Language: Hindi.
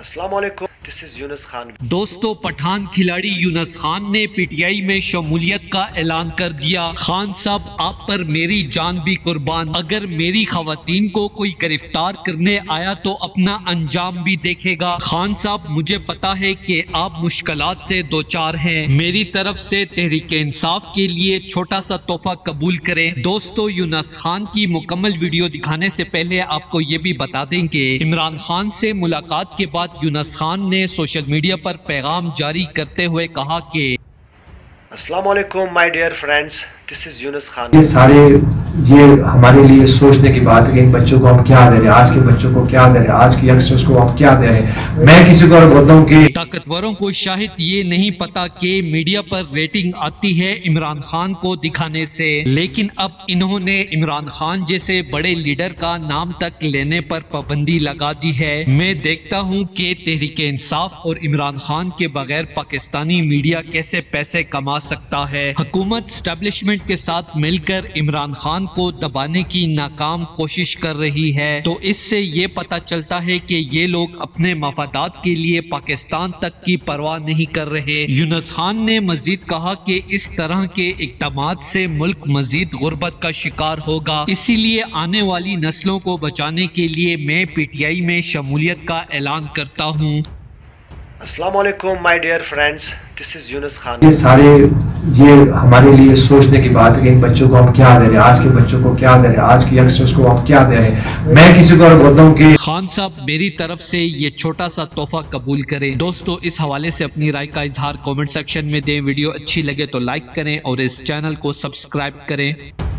अस्सलाम वालेकुम, दिस इज यूनुस खान। दोस्तों, पठान खिलाड़ी यूनुस खान ने पीटीआई में शमूलियत का ऐलान कर दिया। खान साहब, आप पर मेरी जान भी कुर्बान। अगर मेरी खवातीन को कोई गिरफ्तार करने आया तो अपना अंजाम भी देखेगा। खान साहब, मुझे पता है कि आप मुश्किलात से दो चार हैं। मेरी तरफ से तहरीके इंसाफ के लिए छोटा सा तोहफा कबूल करें। दोस्तों, यूनुस खान की मुकम्मल वीडियो दिखाने से पहले आपको ये भी बता देंगे, इमरान खान से मुलाकात के बाद यूनुस खान ने सोशल मीडिया पर पैगाम जारी करते हुए कहा कि अस्सलाम वालेकुम my dear friends, this is Yunus Khan. ये सारे हमारे लिए सोचने की बात है कि इन बच्चों को हम क्या दे रहे हैं, आज के बच्चों को क्या दे रहे हैं, आज के यंगस्टर्स को हम क्या दे रहे हैं। मैं किसी को बोलता हूँ कि ताकतवरों को शायद ये नहीं पता कि मीडिया पर रेटिंग आती है इमरान खान को दिखाने से, लेकिन अब इन्होंने इमरान खान जैसे बड़े लीडर का नाम तक लेने पर पाबंदी लगा दी है। मैं देखता हूँ कि तहरीक इंसाफ और इमरान खान के बगैर पाकिस्तानी मीडिया कैसे पैसे कमा सकता है। हुकूमत स्टैब्लिशमेंट के साथ मिलकर इमरान खान को दबाने की नाकाम कोशिश कर रही है, तो इससे ये पता चलता है कि ये लोग अपने मफादात के लिए पाकिस्तान तक की परवाह नहीं कर रहे। यूनुस खान ने मजीद कहा कि इस तरह के इक़दामात से मुल्क मजीद गुर्बत का शिकार होगा, इसीलिए आने वाली नस्लों को बचाने के लिए मैं पीटीआई में शमूलियत का ऐलान करता हूँ। अस्सलाम वालेकुम my dear friends, this is Yunus Khan. ये सारे हमारे लिए सोचने की बात है कि इन बच्चों को हम क्या दे रहे हैं, आज के बच्चों को क्या दे रहे हैं, आज के यंगस्टर्स को हम क्या दे रहे हैं। मैं किसी को बोलता हूँ कि खान साहब, मेरी तरफ से ये छोटा सा तोहफा कबूल करें। दोस्तों, इस हवाले से अपनी राय का इजहार कमेंट सेक्शन में दें। वीडियो अच्छी लगे तो लाइक करें और इस चैनल को सब्सक्राइब करें।